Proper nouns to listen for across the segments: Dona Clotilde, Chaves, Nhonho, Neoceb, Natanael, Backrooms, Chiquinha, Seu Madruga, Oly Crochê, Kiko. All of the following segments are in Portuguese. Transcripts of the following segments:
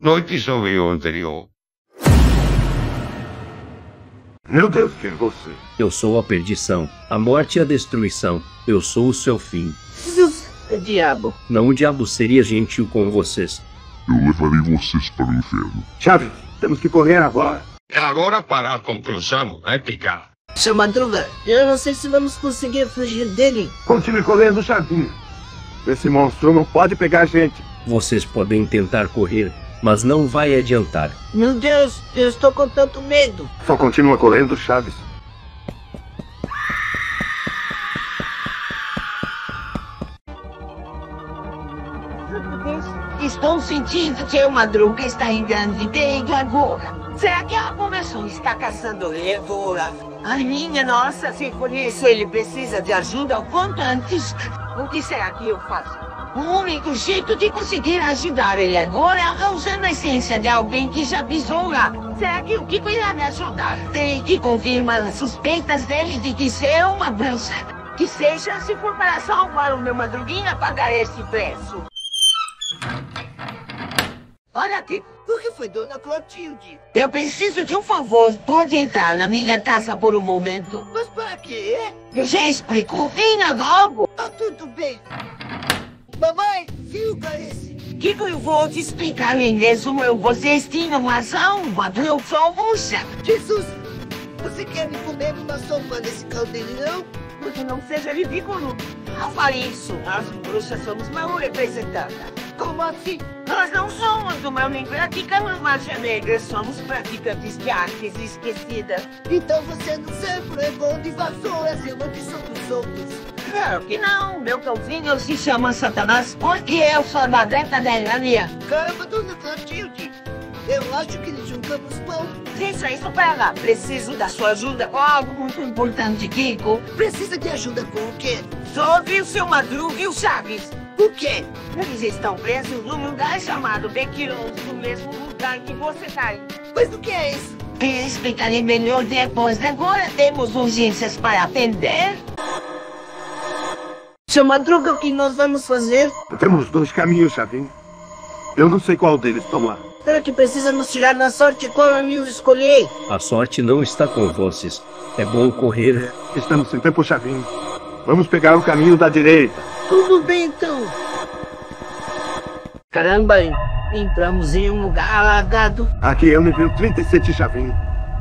no episódio anterior. Meu Deus, quem é você? Eu sou a perdição, a morte e a destruição. Eu sou o seu fim. Diabo. Não, o diabo seria gentil com vocês. Eu levarei vocês para o inferno. Chaves, temos que correr agora. Agora para a conclusão, vai picar. Seu Madruga, eu não sei se vamos conseguir fugir dele. Continue correndo, Chaves. Esse monstro não pode pegar a gente. Vocês podem tentar correr, mas não vai adiantar. Meu Deus, eu estou com tanto medo. Só continua correndo, Chaves. Estou sentindo que o Madruga está em grande perigo agora. Será que ela começou a estar caçando levoura? Ai, minha nossa, se por isso ele precisa de ajuda o quanto antes, o que será que eu faço? O único jeito de conseguir ajudar ele agora é usando a essência de alguém que já pisou lá. Será que o Kiko irá me ajudar? Tem que confirmar as suspeitas dele de que ser uma bruxa. Que seja, se for para salvar o meu Madruguinha, pagar esse preço. Olha aqui, o que foi, Dona Clotilde? Eu preciso de um favor. Pode entrar na minha taça por um momento. Mas para quê? Eu já explico. Venha logo. Ah, tudo bem. Mamãe, viu esse? Kiko, eu vou te explicar em resumo. Vocês tinham razão, mas eu sou bruxa. Jesus, você quer me comer uma sopa desse caldeirão? Porque não seja ridículo. Não fale isso. Nós bruxas somos mal representadas. Como assim? Nós não somos do mal, nem praticamos magia negra, somos praticantes de artes esquecidas. Então você não sempre é bom de vassouras e maldição dos outros. Claro que não, meu cãozinho se chama Satanás porque eu sou a adepta da Irania. Caramba, Dona Clotilde, eu acho que lhe juntamos pão. Deixa isso pra lá, preciso da sua ajuda com algo muito importante, Kiko. Precisa de ajuda com o quê? Sobre o Seu Madruga e o Chaves. O quê? Eles estão presos num lugar chamado Backrooms, no mesmo lugar que você cai. Mas o que é isso? Eu explicarei melhor depois, agora temos urgências para atender. Seu Madruga, o que nós vamos fazer? Temos dois caminhos, Chaves. Eu não sei qual deles tomar. Será que precisamos tirar na sorte qual amigo escolher? A sorte não está com vocês. É bom correr. Estamos sem tempo, Chaves. Vamos pegar o caminho da direita. Tudo bem, então. Caramba, entramos em um lugar alagado. Aqui eu me vi 37, Chaves.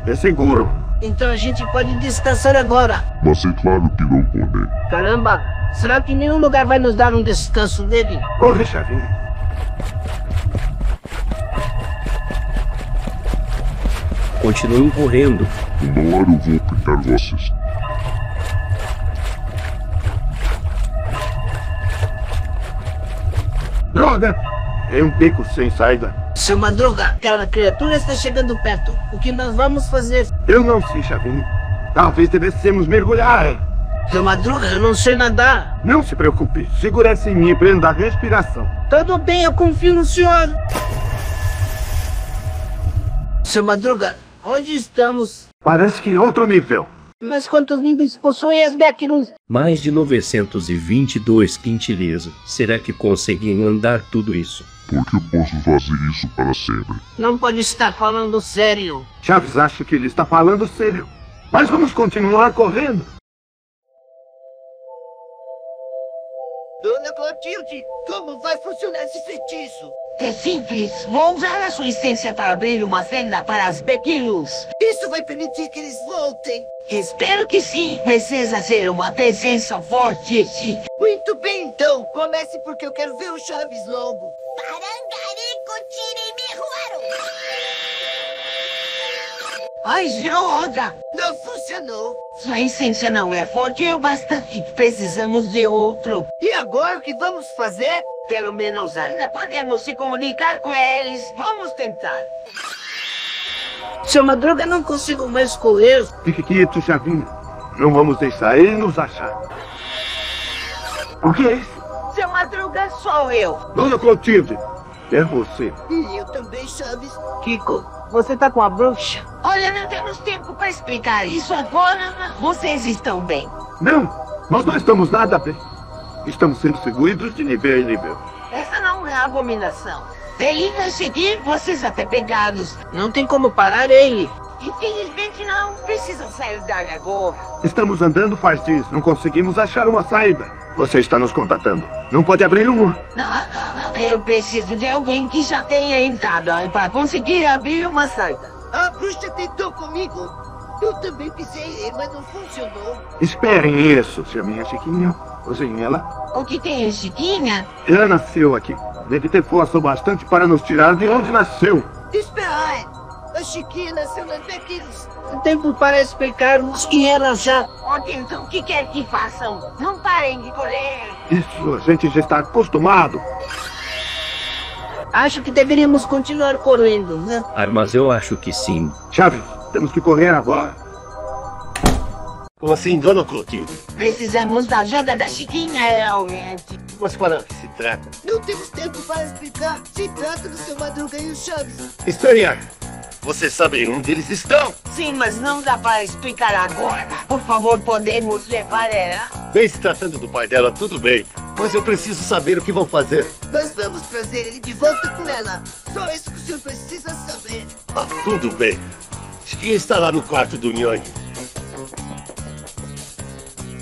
É seguro. Então a gente pode descansar agora. Mas é claro que não pode. Caramba, será que nenhum lugar vai nos dar um descanso dele? Corre, Chaves. Continuem correndo. Uma hora eu vou pegar vocês. Droga! É um beco sem saída. Seu Madruga, aquela criatura está chegando perto. O que nós vamos fazer? Eu não sei, Chaves. Talvez devêssemos mergulhar. Seu Madruga, eu não sei nadar. Não se preocupe. Segure-se em mim e prenda a respiração. Tudo bem, eu confio no senhor. Seu Madruga, onde estamos? Parece que em outro nível. Mas quantos níveis possuem as Backrooms? Mais de 922 quintilhas. Será que conseguem andar tudo isso? Porque eu posso fazer isso para sempre. Não pode estar falando sério. Chaves, acho que ele está falando sério. Mas vamos continuar correndo. Dona Clotilde, como vai funcionar esse feitiço? É simples. Vou usar a sua essência para abrir uma senda para as Backrooms. Isso vai permitir que eles voltem. Espero que sim. Precisa ser uma presença forte. Muito bem, então. Comece porque eu quero ver o Chaves logo. Ai, droga! Não funcionou. Sua essência não é forte o bastante. Precisamos de outro. E agora o que vamos fazer? Pelo menos ainda podemos se comunicar com eles. Vamos tentar. Seu Madruga, não consigo mais correr. Fique quieto, Chavinho. Não vamos deixar ele nos achar. O que é isso? Seu Madruga, sou eu. Dona Clotilde, é você. E eu também, Chaves. Kiko, você tá com a bruxa? Olha, não temos tempo pra explicar isso agora, mas vocês estão bem. Não, nós não estamos nada bem. Estamos sendo seguidos de nível em nível. Essa não é abominação. Ele vai seguir vocês até pegá-los. Não tem como parar ele. Infelizmente não. Precisam sair da lagoa. Estamos andando faz dias. Não conseguimos achar uma saída. Você está nos contatando. Não pode abrir um... Não. Eu preciso de alguém que já tenha entrado para conseguir abrir uma saída. A bruxa tentou comigo. Eu também pisei, mas não funcionou. Esperem isso, chaminha Chiquinha. Usem ela. O que tem, Chiquinha? Ela nasceu aqui. Deve ter força bastante para nos tirar de onde nasceu. Esperai! A Chiquinha nasceu nas Backrooms. O tempo para explicarmos que ela já... Então, o que quer que façam? Não parem de correr. Isso, a gente já está acostumado. Acho que deveríamos continuar correndo, né? Ah, mas eu acho que sim. Chaves, temos que correr agora. Como assim, Dona Clotilde? Precisamos da ajuda da Chiquinha, realmente. Mas para que se trata? Não temos tempo para explicar. Se trata do Seu Madruga e o Chaves. Historiar. Vocês sabem onde eles estão? Sim, mas não dá para explicar agora. Por favor, podemos levar ela? Bem, se tratando do pai dela, tudo bem. Mas eu preciso saber o que vão fazer. Nós vamos trazer ele de volta com ela. Só isso que o senhor precisa saber. Ah, tudo bem. Chiquinha está lá no quarto do Nhonho.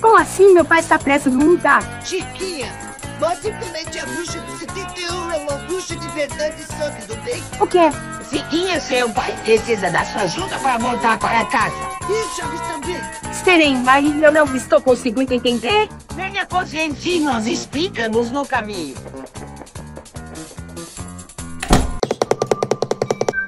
Como assim? Meu pai está prestes a mudar. Chiquinha! Basicamente, a bruxa do 71 é uma bruxa de verdade e sangue, do bem? O quê? Chiquinha, seu pai precisa da sua ajuda para voltar para casa. E Chaves também. Serem, mas eu não estou conseguindo entender. Venha com a gente, nós explica-nos no caminho.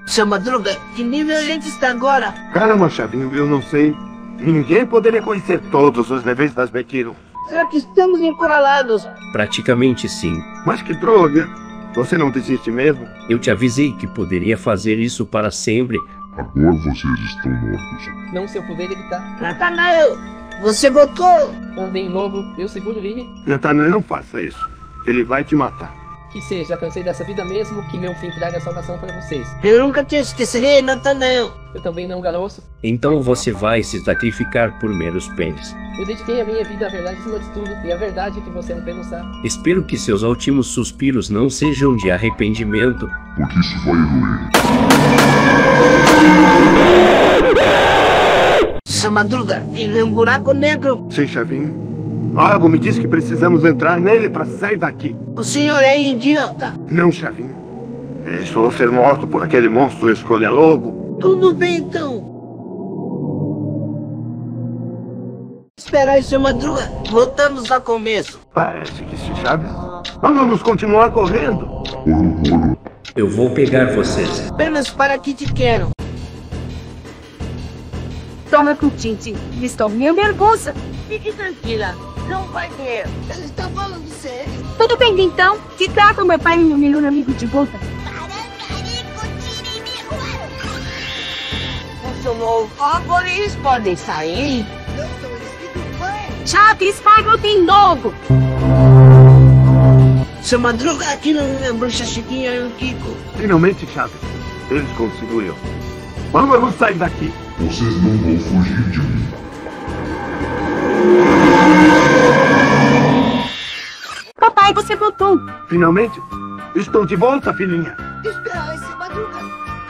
Seu Madruga, que nível a gente está agora? Caramba, Chavinho, eu não sei. Ninguém poderia conhecer todos os níveis das Backrooms. Será que estamos encurralados? Praticamente sim. Mas que droga! Você não desiste mesmo? Eu te avisei que poderia fazer isso para sempre. Agora vocês estão mortos. Não, se eu puder evitar. Natanael, você botou! Andem logo, eu seguro ele. Natanael, não faça isso. Ele vai te matar. Que seja, cansei dessa vida mesmo, que meu fim traga salvação para vocês. Eu nunca te esquecerei, Natanael. Eu também não, garoto. Então você vai se sacrificar por meros pênis. Eu dediquei a minha vida à verdade acima de tudo, e a verdade é que você não pensar. Espero que seus últimos suspiros não sejam de arrependimento. Porque isso vai doer. Seu Madruga, ele é um buraco negro. Sim, Chavinho. Algo me diz que precisamos entrar nele para sair daqui. O senhor é idiota. Não, Chavinho. Eu sou ser morto por aquele monstro escolha lobo. Tudo bem, então. Espera aí, Seu Madruga. Voltamos ao começo. Parece que se Chaves. Vamos continuar correndo. Eu vou pegar vocês. Apenas para que te quero. Toma com Tintin. Estou meio nervosa. Fique tranquila. Não vai ver. Ela está falando sério. Tudo bem, então. Se trata meu pai e meu melhor amigo de volta. Funcionou. Agora eles podem sair. Chaves, pagam de novo. Seu Madruga, aqui não é a bruxa Chiquinha e o Kiko. Finalmente, Chaves. Eles conseguiram. Vamos sair daqui. Vocês não vão fugir de mim. Papai, você voltou. Finalmente, estou de volta, filhinha. Espera, Seu Madruga.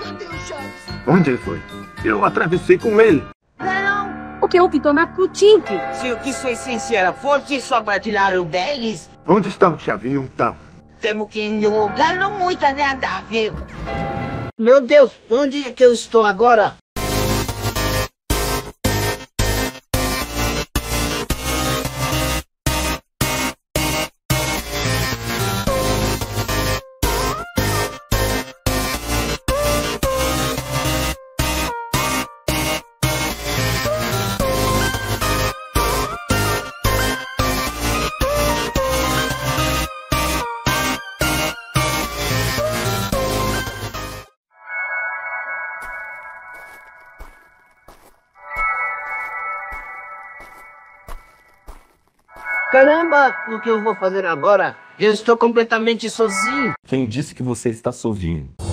Cadê o Chaves? Onde ele foi? Eu atravessei com ele. Não. O que houve, Dona Clotilde? Se o que sua essência fosse só partilhar o deles. Onde está o Chavinho, então? Temos que ir em um lugar não muito agradável. Meu Deus, onde é que eu estou agora? Caramba, o que eu vou fazer agora? Eu estou completamente sozinho. Quem disse que você está sozinho?